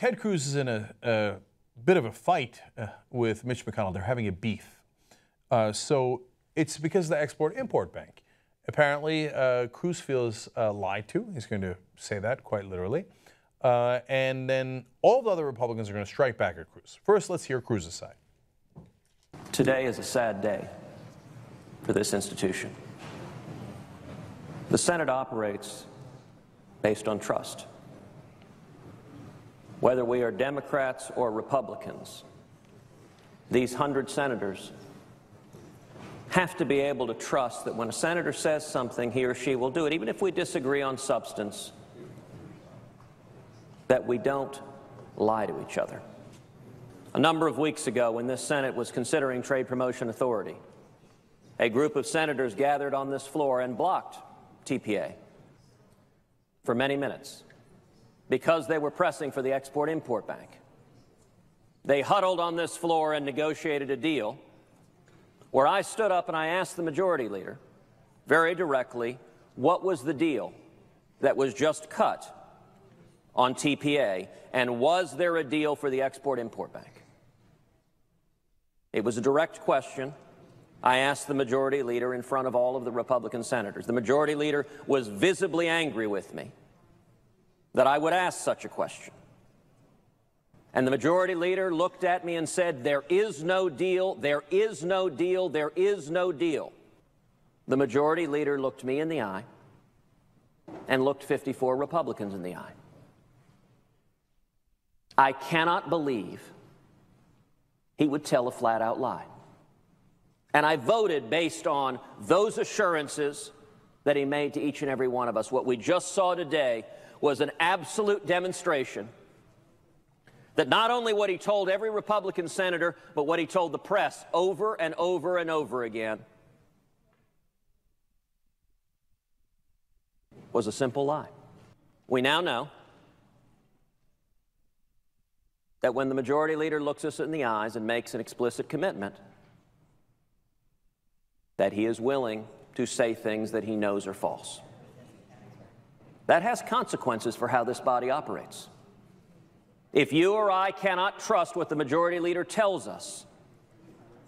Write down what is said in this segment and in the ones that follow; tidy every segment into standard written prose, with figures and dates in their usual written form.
Ted Cruz is in a bit of a fight with Mitch McConnell. They're having a beef. So it's because of the Export-Import Bank. Apparently, Cruz feels lied to. He's going to say that quite literally. And then all the other Republicans are going to strike back at Cruz. First, let's hear Cruz's side. Today is a sad day for this institution. The Senate operates based on trust. Whether we are Democrats or Republicans, these 100 senators have to be able to trust that when a senator says something, he or she will do it, even if we disagree on substance, that we don't lie to each other. A number of weeks ago, when this Senate was considering Trade Promotion Authority, a group of senators gathered on this floor and blocked TPA for many minutes because they were pressing for the Export-Import Bank. They huddled on this floor and negotiated a deal where I stood up and I asked the majority leader very directly, what was the deal that was just cut on TPA, and was there a deal for the Export-Import Bank? It was a direct question. I asked the majority leader in front of all of the Republican senators. The majority leader was visibly angry with me that I would ask such a question. And the majority leader looked at me and said, there is no deal, there is no deal, there is no deal. The majority leader looked me in the eye and looked 54 Republicans in the eye. I cannot believe he would tell a flat-out lie. And I voted based on those assurances that he made to each and every one of us. What we just saw today was an absolute demonstration that not only what he told every Republican senator, but what he told the press over and over and over again was a simple lie. We now know that when the majority leader looks us in the eyes and makes an explicit commitment, that he is willing to say things that he knows are false. That has consequences for how this body operates. If you or I cannot trust what the majority leader tells us,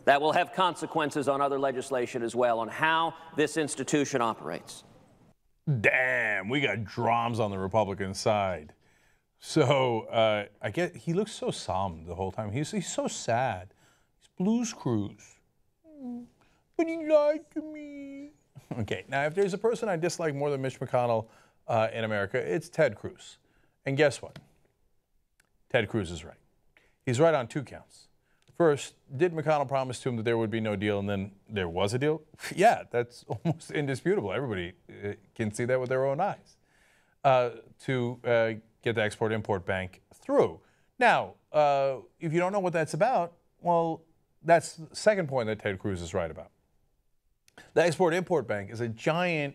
that will have consequences on other legislation as well, on how this institution operates. Damn, we got drums on the Republican side. So I get he looks so solemn the whole time. He's so sad. He's Blues Cruz. But he lied to me. Okay, now if there's a person I dislike more than Mitch McConnell in America, it's Ted Cruz. And guess what? Ted Cruz is right. He's right on two counts. First, did McConnell promise to him that there would be no deal, and then there was a deal? Yeah, that's almost indisputable. Everybody can see that with their own eyes. Get the Export-Import Bank through. Now, if you don't know what that's about, well, that's the second point that Ted Cruz is right about. The Export-Import Bank is a giant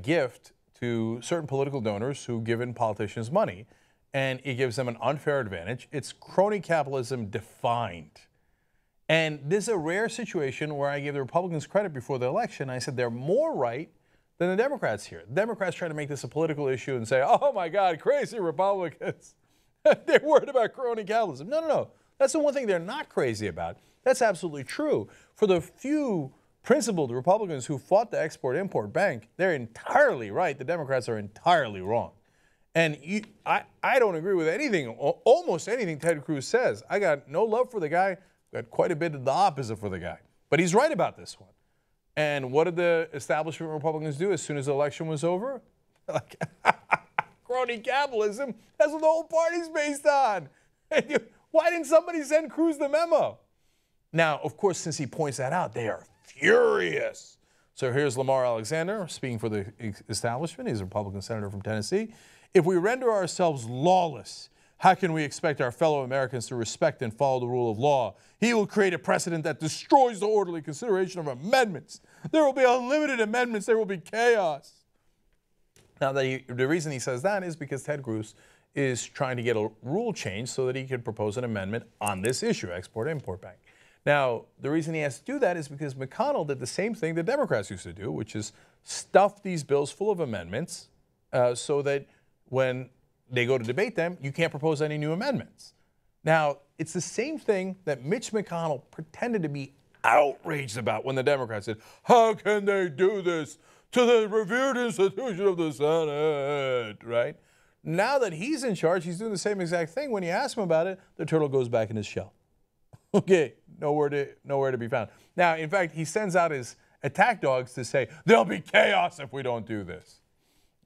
gift to certain political donors who give in politicians money, and it gives them an unfair advantage. It's crony capitalism defined. And this is a rare situation where I gave the Republicans credit before the election. I said they're more right than the Democrats here. The Democrats try to make this a political issue and say, oh my God, crazy Republicans. They're worried about crony capitalism. No, no, no. That's the one thing they're not crazy about. That's absolutely true. For the few principled Republicans who fought the Export-Import Bank, they're entirely right. The Democrats are entirely wrong. And I don't agree with anything, almost anything Ted Cruz says. I got no love for the guy. Got quite a bit of the opposite for the guy. But he's right about this one. And what did the establishment Republicans do as soon as the election was over? Like, crony capitalism, that's what the whole party's based on. Why didn't somebody send Cruz the memo? Now, of course, since he points that out, they are furious. So here's Lamar Alexander speaking for the establishment. He's a Republican senator from Tennessee. If we render ourselves lawless, how can we expect our fellow Americans to respect and follow the rule of law? He will create a precedent that destroys the orderly consideration of amendments. There will be unlimited amendments. There will be chaos. Now, the reason he says that is because Ted Cruz is trying to get a rule change so that he can propose an amendment on this issue, Export-Import Bank. Now, the reason he has to do that is because McConnell did the same thing the Democrats used to do, which is stuff these bills full of amendments so that when they go to debate them, you can't propose any new amendments. Now, it's the same thing that Mitch McConnell pretended to be outraged about when the Democrats said, how can they do this to the revered institution of the Senate, right? Now that he's in charge, he's doing the same exact thing. When you ask him about it, the turtle goes back in his shell. Okay, nowhere to be found. Now, in fact, he sends out his attack dogs to say, there'll be chaos if we don't do this.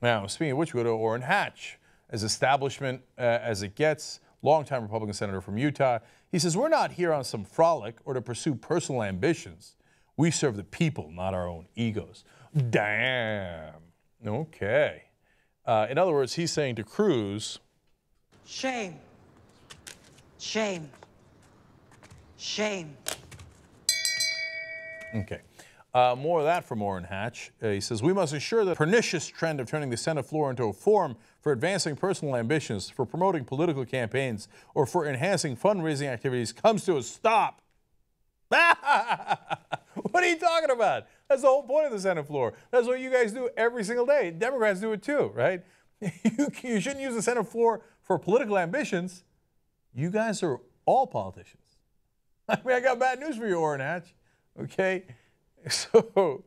Now, speaking of which, we go to Orrin Hatch, as establishment as it gets, longtime Republican senator from Utah. He says, we're not here on some frolic or to pursue personal ambitions. We serve the people, not our own egos. Damn. Okay. In other words, he's saying to Cruz, shame, shame, shame. Okay. More of that from Orrin Hatch. He says, we must ensure the pernicious trend of turning the Senate floor into a forum for advancing personal ambitions, for promoting political campaigns, or for enhancing fundraising activities comes to a stop. What are you talking about? That's the whole point of the Senate floor. That's what you guys do every single day. Democrats do it too, right? You shouldn't use the Senate floor for political ambitions. You guys are all politicians. I mean, I got bad news for you, Orrin Hatch, okay? So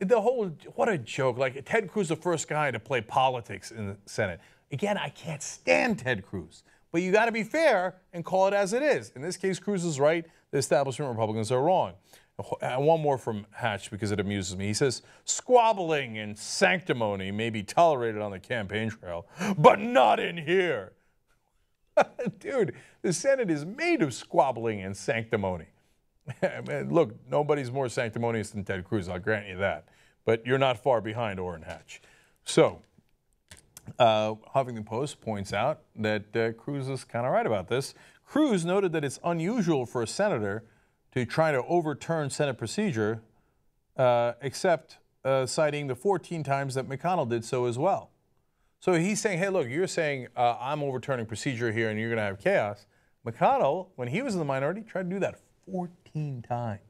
the whole, what a joke. Like, Ted Cruz, the first guy to play politics in the Senate. Again, I can't stand Ted Cruz, but you got to be fair and call it as it is. In this case, Cruz is right. The establishment Republicans are wrong. One more from Hatch because it amuses me. He says, squabbling and sanctimony may be tolerated on the campaign trail, but not in here. Dude, the Senate is made of squabbling and sanctimony. Look, nobody's more sanctimonious than Ted Cruz, I'll grant you that. But you're not far behind Orrin Hatch. So, Huffington Post points out that Cruz is kind of right about this. Cruz noted that it's unusual for a senator to try to overturn Senate procedure, except citing the 14 times that McConnell did so as well. So he's saying, hey, look, you're saying I'm overturning procedure here and you're going to have chaos. McConnell, when he was in the minority, tried to do that 14 times.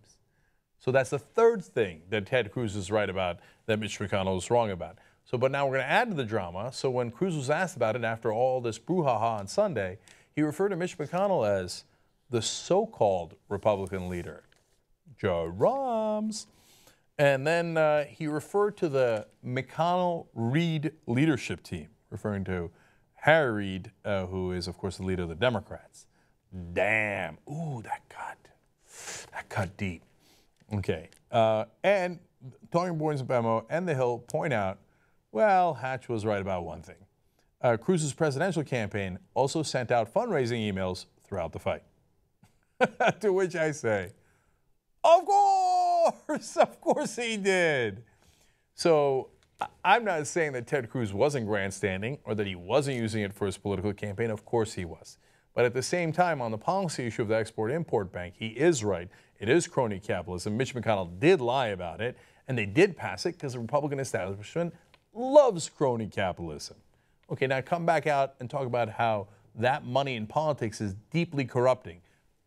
So that's the third thing that Ted Cruz is right about that Mitch McConnell is wrong about. So, but now we're going to add to the drama. So when Cruz was asked about it after all this brouhaha on Sunday, he referred to Mitch McConnell as the so-called Republican leader, Jeroms. And then he referred to the McConnell-Reid leadership team, referring to Harry Reid, who is, of course, the leader of the Democrats. Damn. Ooh, that cut. That cut deep. Okay. And talking points of BMO and The Hill point out, well, Hatch was right about one thing. Cruz's presidential campaign also sent out fundraising emails throughout the fight. To which I say, of course he did. So I'm not saying that Ted Cruz wasn't grandstanding or that he wasn't using it for his political campaign. Of course he was. But at the same time, on the policy issue of the Export-Import Bank, he is right. It is crony capitalism. Mitch McConnell did lie about it, and they did pass it because the Republican establishment loves crony capitalism. Okay, now come back out and talk about how that money in politics is deeply corrupting.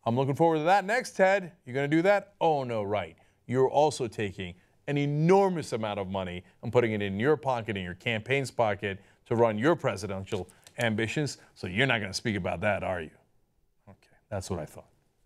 I'm looking forward to that next, Ted. You're going to do that? Oh, no, right. You're also taking an enormous amount of money and putting it in your pocket, in your campaign's pocket, to run your presidential ambitions, so you're not going to speak about that, are you? Okay, that's what I thought.